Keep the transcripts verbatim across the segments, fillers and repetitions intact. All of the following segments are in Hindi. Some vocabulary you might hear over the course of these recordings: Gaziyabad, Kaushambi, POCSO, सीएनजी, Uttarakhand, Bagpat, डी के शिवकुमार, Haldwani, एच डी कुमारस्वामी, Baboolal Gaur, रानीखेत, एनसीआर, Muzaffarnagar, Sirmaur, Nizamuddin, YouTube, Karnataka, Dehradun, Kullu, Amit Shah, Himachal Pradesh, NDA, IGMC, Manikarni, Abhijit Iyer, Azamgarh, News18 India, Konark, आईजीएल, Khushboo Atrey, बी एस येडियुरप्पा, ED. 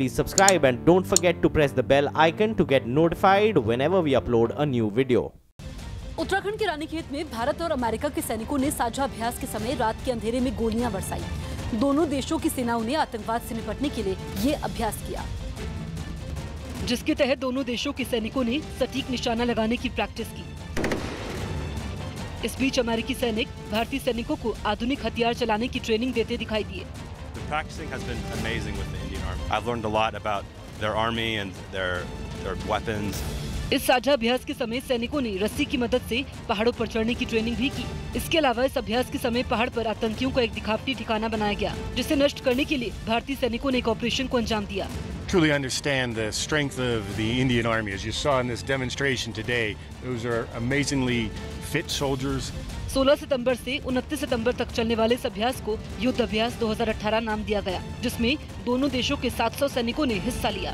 please subscribe and don't forget to press the bell icon to get notified whenever we upload a new video. Uttarakhand के रानीखेत में भारत और अमेरिका के सैनिकों ने साझा अभ्यास के समय रात के अंधेरे में गोलियां बरसाई। दोनों देशों की सेनाओं ने आतंकवाद से निपटने के लिए ये अभ्यास किया, जिसके तहत दोनों देशों के सैनिकों ने सटीक निशाना लगाने की प्रैक्टिस की। इस बीच अमेरिकी सैनिक भारतीय सैनिकों को आधुनिक हथियार चलाने की ट्रेनिंग देते दिखाई दिए। इस साझा अभ्यास के समय सैनिकों ने रस्सी की मदद से पहाड़ों पर चढ़ने की ट्रेनिंग भी की। इसके अलावा इस अभ्यास के समय पहाड़ पर आतंकियों का एक दिखावटी ठिकाना बनाया गया, जिसे नष्ट करने के लिए भारतीय सैनिकों ने एक ऑपरेशन को अंजाम दिया। Truly understand the strength of the Indian Army as you saw in this demonstration today. Those are amazingly fit soldiers. सोलह सितंबर से उनतीस सितंबर तक चलने वाले इस अभ्यास को युद्ध अभ्यास दो हज़ार अठारह नाम दिया गया, जिसमें दोनों देशों के सात सौ सैनिकों ने हिस्सा लिया।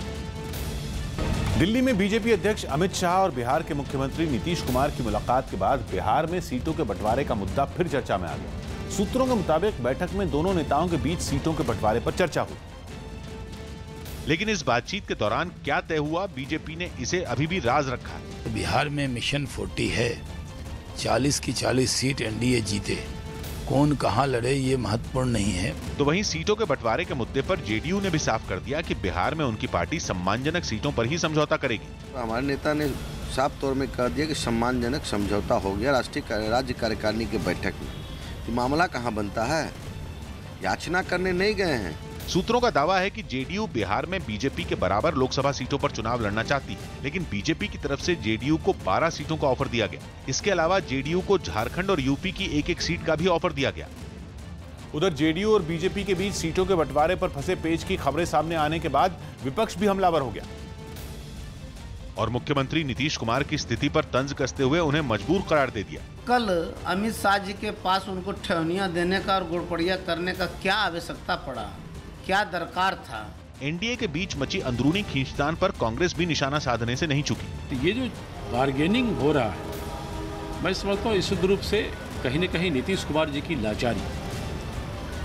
दिल्ली में बीजेपी अध्यक्ष अमित शाह और बिहार के मुख्यमंत्री नीतीश कुमार की मुलाकात के बाद बिहार में सीटों के बंटवारे का मुद्दा फिर चर्चा में आ गया। सूत्रों के मुताबिक बैठक में दोनों नेताओं के बीच सीटों के बंटवारे पर चर्चा हुई, लेकिन इस बातचीत के दौरान क्या तय हुआ, बीजेपी ने इसे अभी भी राज रखा है। बिहार में मिशन चालीस है, चालीस की चालीस सीट एनडीए जीते, कौन कहां लड़े ये महत्वपूर्ण नहीं है। तो वहीं सीटों के बंटवारे के मुद्दे पर जेडीयू ने भी साफ कर दिया कि बिहार में उनकी पार्टी सम्मानजनक सीटों पर ही समझौता करेगी। हमारे नेता ने साफ तौर में कह दिया कि सम्मानजनक समझौता हो गया राष्ट्रीय राज्य कार्यकारिणी की बैठक में। तो मामला कहाँ बनता है, याचना करने नहीं गए हैं। सूत्रों का दावा है कि जेडीयू बिहार में बीजेपी के बराबर लोकसभा सीटों पर चुनाव लड़ना चाहती है, लेकिन बीजेपी की तरफ से जेडीयू को बारह सीटों का ऑफर दिया गया। इसके अलावा जेडीयू को झारखंड और यूपी की एक एक सीट का भी ऑफर दिया गया। उधर जेडीयू और बीजेपी के बीच सीटों के बंटवारे पर फंसे पेच की खबरें सामने आने के बाद विपक्ष भी हमलावर हो गया और मुख्यमंत्री नीतीश कुमार की स्थिति पर तंज कसते हुए उन्हें मजबूर करार दे दिया। कल अमित शाह जी के पास उनको ठेवनिया देने का और गुड़पड़िया करने का क्या आवश्यकता पड़ा, क्या दरकार था। एनडीए के बीच मची अंदरूनी खींचतान पर कांग्रेस भी निशाना साधने से नहीं चुकी। तो ये जो बार्गेनिंग हो रहा है, मैं समझता हूँ निश्चित रूप से कहीं न कहीं नीतीश कुमार जी की लाचारी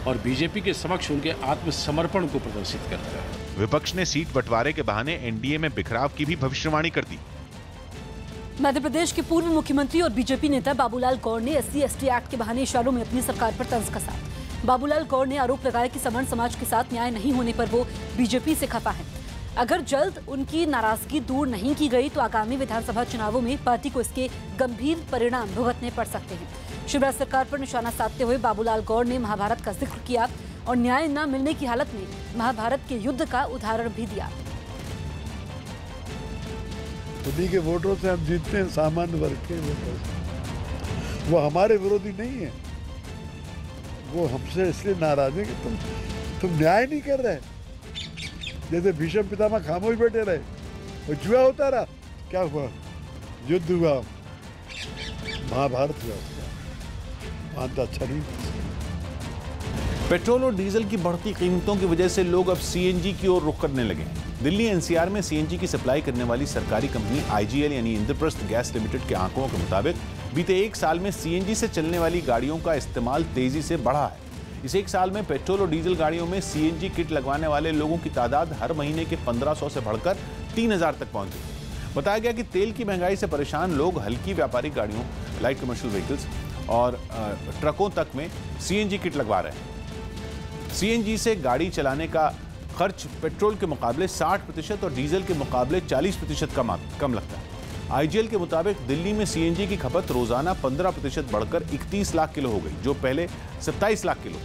और बीजेपी के समक्ष उनके आत्मसमर्पण को प्रदर्शित करता है। विपक्ष ने सीट बंटवारे के बहाने एनडीए में बिखराव की भी भविष्यवाणी कर दी। मध्य प्रदेश के पूर्व मुख्यमंत्री और बीजेपी नेता बाबूलाल गौर ने S C S T act के बहाने इशारों में अपनी सरकार पर तंज कसा। बाबूलाल गौर ने आरोप लगाया कि सवर्ण समाज के साथ न्याय नहीं होने पर वो बीजेपी से खफा है। अगर जल्द उनकी नाराजगी दूर नहीं की गई तो आगामी विधानसभा चुनावों में पार्टी को इसके गंभीर परिणाम भुगतने पड़ सकते हैं। शिवराज सरकार पर निशाना साधते हुए बाबूलाल गौर ने महाभारत का जिक्र किया और न्याय न मिलने की हालत में महाभारत के युद्ध का उदाहरण भी दिया। उन्हीं के वोटों से हम जीतते हैं, सामान्य वर्ग के वोटों से। वो हमारे विरोधी नहीं है, वो हमसे इसलिए नाराज है कि तुम तुम न्याय नहीं कर रहे। जैसे भीष्म पितामह खामोश बैठे रहे और जुआ होता रहा, क्या हुआ, युद्ध हुआ, महाभारत हुआ, उसका अंत अच्छा नहीं। पेट्रोल और डीजल की बढ़ती कीमतों की वजह से लोग अब सीएनजी की ओर रुख करने लगे। दिल्ली एनसीआर में सीएनजी की सप्लाई करने वाली सरकारी कंपनी आईजीएल यानी इंद्रप्रस्थ गैस लिमिटेड के आंकड़ों के मुताबिक बीते एक साल में सीएनजी से चलने वाली गाड़ियों का इस्तेमाल तेजी से बढ़ा है। इस एक साल में पेट्रोल और डीजल गाड़ियों में सीएनजी किट लगवाने वाले लोगों की तादाद हर महीने के पंद्रह सौ से बढ़कर तीन हज़ार तक पहुंच गई। बताया गया कि तेल की महंगाई से परेशान लोग हल्की व्यापारिक गाड़ियों, लाइट कमर्शियल व्हीकल्स और ट्रकों तक में सीएनजी किट लगवा रहे हैं। सीएनजी से गाड़ी चलाने का खर्च पेट्रोल के मुकाबले साठ प्रतिशत और डीजल के मुकाबले चालीस प्रतिशत कम कम लगता है। आईजीएल के मुताबिक दिल्ली में सीएनजी की खपत रोजाना पंद्रह प्रतिशत बढ़कर इकतीस लाख किलो हो गई, जो पहले सत्ताईस लाख किलो।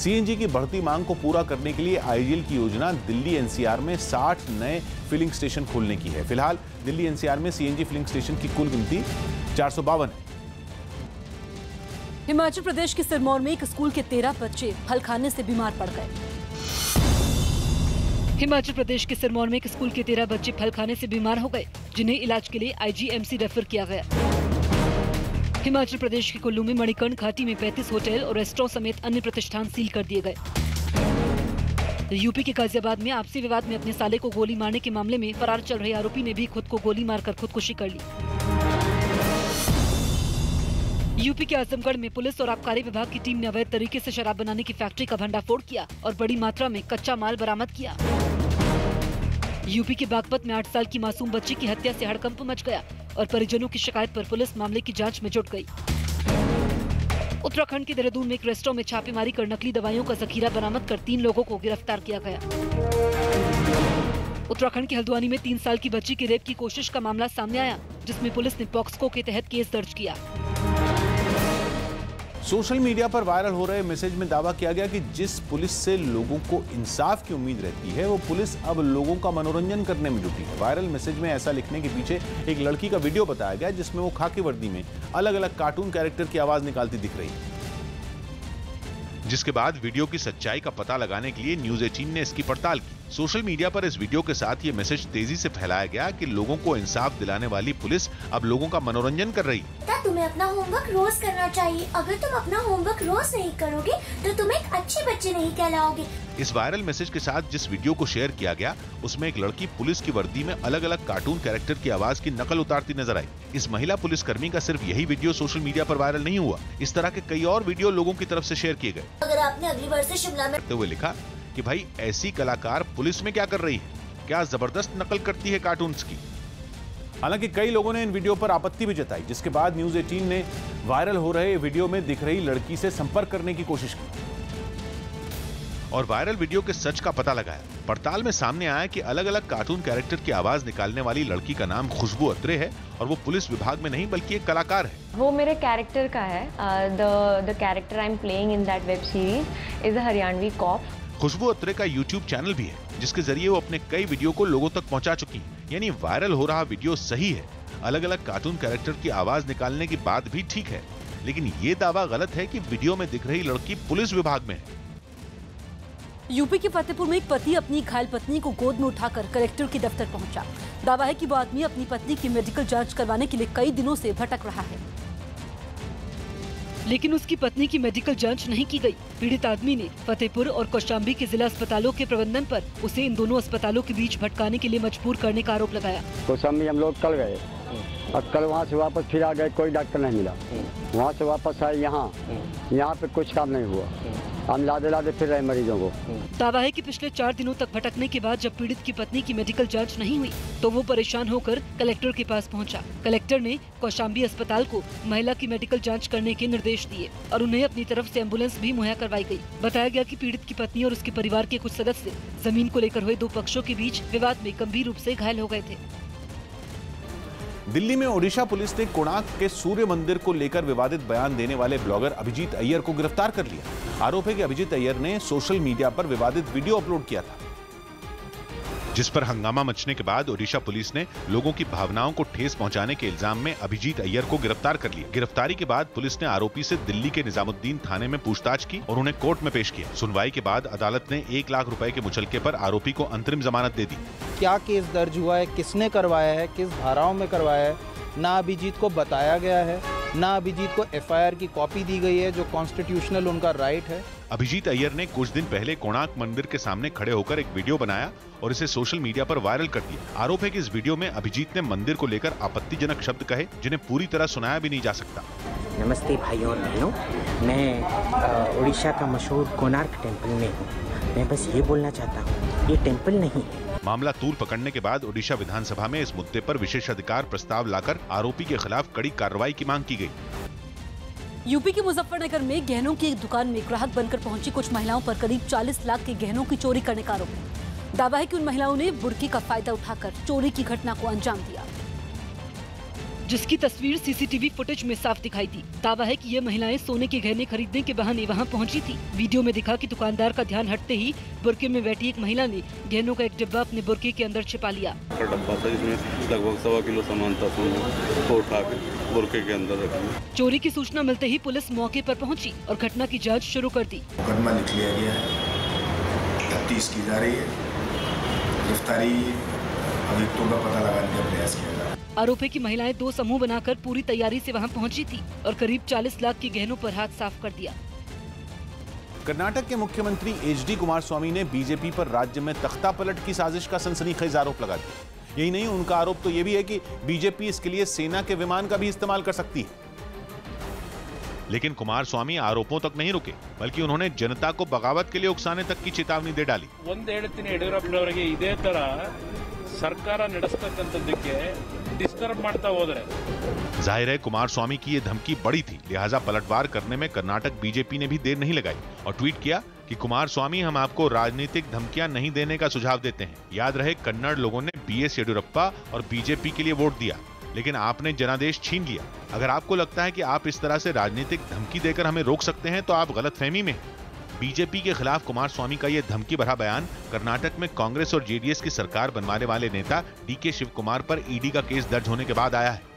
सीएनजी की बढ़ती मांग को पूरा करने के लिए आईजीएल की योजना दिल्ली एनसीआर में साठ नए फिलिंग स्टेशन खोलने की है। फिलहाल दिल्ली एनसीआर में सीएनजी फिलिंग स्टेशन की कुल गिनती चार सौ बावन है। हिमाचल प्रदेश के सिरमौर में एक स्कूल के तेरह बच्चे फल खाने से बीमार पड़ गए। हिमाचल प्रदेश के सिरमौर में एक स्कूल के तेरह बच्चे फल खाने से बीमार हो गए, जिन्हें इलाज के लिए आईजीएमसी रेफर किया गया। हिमाचल प्रदेश के कुल्लू में मणिकर्ण घाटी में पैंतीस होटल और रेस्टोरेंट समेत अन्य प्रतिष्ठान सील कर दिए गए। यूपी के गाजियाबाद में आपसी विवाद में अपने साले को गोली मारने के मामले में फरार चल रहे आरोपी ने भी खुद को गोली मारकर खुदकुशी कर ली। यूपी के आजमगढ़ में पुलिस और आबकारी विभाग की टीम ने अवैध तरीके से शराब बनाने की फैक्ट्री का भंडाफोड़ किया और बड़ी मात्रा में कच्चा माल बरामद किया। यूपी के बागपत में आठ साल की मासूम बच्ची की हत्या से हड़कंप मच गया और परिजनों की शिकायत पर पुलिस मामले की जांच में जुट गई। उत्तराखंड के देहरादून में एक रेस्टोरेंट में छापेमारी कर नकली दवाइयों का जखीरा बरामद कर तीन लोगों को गिरफ्तार किया गया। उत्तराखंड के हल्द्वानी में तीन साल की बच्ची के रेप की कोशिश का मामला सामने आया, जिसमें पुलिस ने पॉक्सको के तहत केस दर्ज किया। सोशल मीडिया पर वायरल हो रहे मैसेज में दावा किया गया कि जिस पुलिस से लोगों को इंसाफ की उम्मीद रहती है, वो पुलिस अब लोगों का मनोरंजन करने में जुटी है। वायरल मैसेज में ऐसा लिखने के पीछे एक लड़की का वीडियो बताया गया, जिसमें वो खाकी वर्दी में अलग अलग कार्टून कैरेक्टर की आवाज निकालती दिख रही है। जिसके बाद वीडियो की सच्चाई का पता लगाने के लिए न्यूज़ अठारह ने इसकी पड़ताल की। सोशल मीडिया पर इस वीडियो के साथ ये मैसेज तेजी से फैलाया गया कि लोगों को इंसाफ दिलाने वाली पुलिस अब लोगों का मनोरंजन कर रही है। तुम्हें अपना होमवर्क रोज करना चाहिए, अगर तुम अपना होमवर्क रोज नहीं करोगे तो तुम एक अच्छे बच्चे नहीं कहलाओगे। इस वायरल मैसेज के साथ जिस वीडियो को शेयर किया गया, उसमें एक लड़की पुलिस की वर्दी में अलग अलग कार्टून कैरेक्टर की आवाज की नकल उतारती नजर आई। इस महिला पुलिसकर्मी का सिर्फ यही वीडियो सोशल मीडिया पर वायरल नहीं हुआ, इस तरह के कई और वीडियो लोगों की तरफ से शेयर किए गए। अगर आपने अगली बार से शिमला में तो वो लिखा कि भाई ऐसी कलाकार पुलिस में क्या कर रही है, क्या जबरदस्त नकल करती है कार्टून की। हालांकि कई लोगों ने इन वीडियो पर आपत्ति भी जताई, जिसके बाद न्यूज़ अठारह ने वायरल हो रहे वीडियो में दिख रही लड़की से संपर्क करने की कोशिश की और वायरल वीडियो के सच का पता लगाया। पड़ताल में सामने आया कि अलग अलग कार्टून कैरेक्टर की आवाज निकालने वाली लड़की का नाम खुशबू अत्रे है और वो पुलिस विभाग में नहीं बल्कि एक कलाकार है। वो मेरे कैरेक्टर का है। The character I am playing in that web series is a Haryanvi cop. Khushbu Atre का यूट्यूब चैनल भी है, जिसके जरिए वो अपने कई वीडियो को लोगों तक पहुंचा चुकी है। यानी वायरल हो रहा वीडियो सही है, अलग अलग कार्टून कैरेक्टर की आवाज निकालने की बात भी ठीक है, लेकिन ये दावा गलत है कि वीडियो में दिख रही लड़की पुलिस विभाग में है। यूपी के फतेहपुर में एक पति अपनी घायल पत्नी को गोद में उठाकर कलेक्टर के दफ्तर पहुंचा। दावा है कि वो आदमी अपनी पत्नी की मेडिकल जांच करवाने के लिए कई दिनों से भटक रहा है, लेकिन उसकी पत्नी की मेडिकल जांच नहीं की गई। पीड़ित आदमी ने फतेहपुर और कौशाम्बी के जिला अस्पतालों के प्रबंधन पर उसे इन दोनों अस्पतालों के बीच भटकाने के लिए मजबूर करने का आरोप लगाया। कौशाम्बी हम लोग कल गए और कल वहाँ से वापस फिर आ गए, कोई डॉक्टर नहीं मिला। वहाँ से वापस आए यहाँ, यहाँ पे कुछ काम नहीं हुआ। हम लादे लादे फिर रहे मरीजों को। दावा है कि पिछले चार दिनों तक भटकने के बाद जब पीड़ित की पत्नी की मेडिकल जांच नहीं हुई तो वो परेशान होकर कलेक्टर के पास पहुंचा। कलेक्टर ने कौशाम्बी अस्पताल को महिला की मेडिकल जांच करने के निर्देश दिए और उन्हें अपनी तरफ से एम्बुलेंस भी मुहैया करवाई गई। बताया गया कि पीड़ित की पत्नी और उसके परिवार के कुछ सदस्य जमीन को लेकर हुए दो पक्षों के बीच विवाद में गंभीर रूप से घायल हो गए थे। दिल्ली में ओडिशा पुलिस ने कोणार्क के सूर्य मंदिर को लेकर विवादित बयान देने वाले ब्लॉगर अभिजीत अय्यर को गिरफ्तार कर लिया। आरोप है कि अभिजीत अय्यर ने सोशल मीडिया पर विवादित वीडियो अपलोड किया था, जिस पर हंगामा मचने के बाद ओडिशा पुलिस ने लोगों की भावनाओं को ठेस पहुंचाने के इल्जाम में अभिजीत अय्यर को गिरफ्तार कर लिया। गिरफ्तारी के बाद पुलिस ने आरोपी से दिल्ली के निजामुद्दीन थाने में पूछताछ की और उन्हें कोर्ट में पेश किया। सुनवाई के बाद अदालत ने एक लाख रुपए के मुचलके पर आरोपी को अंतरिम जमानत दे दी। क्या केस दर्ज हुआ है, किसने करवाया है, किस धाराओं में करवाया है, ना अभिजीत को बताया गया है, ना अभिजीत को एफ आई आर की कॉपी दी गई है, जो कॉन्स्टिट्यूशनल उनका राइट है। अभिजीत अय्यर ने कुछ दिन पहले कोणार्क मंदिर के सामने खड़े होकर एक वीडियो बनाया और इसे सोशल मीडिया पर वायरल कर दिया। आरोप है कि इस वीडियो में अभिजीत ने मंदिर को लेकर आपत्तिजनक शब्द कहे, जिन्हें पूरी तरह सुनाया भी नहीं जा सकता। नमस्ते भाइयों और बहनों, मैं उड़ीसा का मशहूर कोणार्क टेम्पल में हूँ। मैं बस ये बोलना चाहता हूँ, ये टेम्पल नहीं है। मामला तूल पकड़ने के बाद ओडिशा विधानसभा में इस मुद्दे पर विशेषाधिकार प्रस्ताव लाकर आरोपी के खिलाफ कड़ी कार्रवाई की मांग की गई। यूपी के मुजफ्फरनगर में गहनों की एक दुकान में ग्राहक बनकर पहुंची कुछ महिलाओं पर करीब चालीस लाख के गहनों की चोरी करने का आरोप है। दावा है कि उन महिलाओं ने बुर्की का फायदा उठाकर चोरी की घटना को अंजाम दिया, जिसकी तस्वीर C C T V footage में साफ दिखाई दी। दावा है कि ये महिलाएं सोने के गहने खरीदने के बहाने वहां पहुंची थी। वीडियो में दिखा कि दुकानदार का ध्यान हटते ही बुर्के में बैठी एक महिला ने गहनों का एक डिब्बा अपने बुर्के के अंदर छिपा लिया। डब्बा था जिसमें लगभग सवा किलो सामान था, तो उठाकर बुर्के के अंदर रखा। चोरी की सूचना मिलते ही पुलिस मौके पर पहुंची और घटना की जाँच शुरू कर दी। मुकदमा लिख लिया गया है, तफ्तीश की जा रही है, गिरफ्तारी अभियुक्तों का पता लगाने का प्रयास किया। आरोप है कि महिलाएं दो समूह बनाकर पूरी तैयारी से वहां पहुंची थी और करीब चालीस लाख के गहनों पर हाथ साफ कर दिया। कर्नाटक के मुख्यमंत्री एच डी कुमारस्वामी ने बीजेपी पर राज्य में तख्तापलट की साजिश का सनसनीखेज आरोप लगा दिया। यही नहीं, उनका आरोप तो ये भी है कि बीजेपी इसके लिए सेना के विमान का भी इस्तेमाल कर सकती है। लेकिन कुमारस्वामी आरोपों तक नहीं रुके, बल्कि उन्होंने जनता को बगावत के लिए उकसाने तक की चेतावनी दे डाली। सरकार डिस्टर्ब। जाहिर है कुमारस्वामी की ये धमकी बड़ी थी, लिहाजा पलटवार करने में कर्नाटक बीजेपी ने भी देर नहीं लगाई और ट्वीट किया कि कुमारस्वामी हम आपको राजनीतिक धमकियां नहीं देने का सुझाव देते हैं। याद रहे कन्नड़ लोगों ने बी एस येडियुरप्पा और बीजेपी के लिए वोट दिया, लेकिन आपने जनादेश छीन लिया। अगर आपको लगता है कि आप इस तरह से राजनीतिक धमकी देकर हमें रोक सकते हैं तो आप गलतफहमी में। बीजेपी के खिलाफ कुमारस्वामी का यह धमकी भरा बयान कर्नाटक में कांग्रेस और जेडीएस की सरकार बनवाने वाले नेता डी के शिवकुमार पर ईडी का केस दर्ज होने के बाद आया है।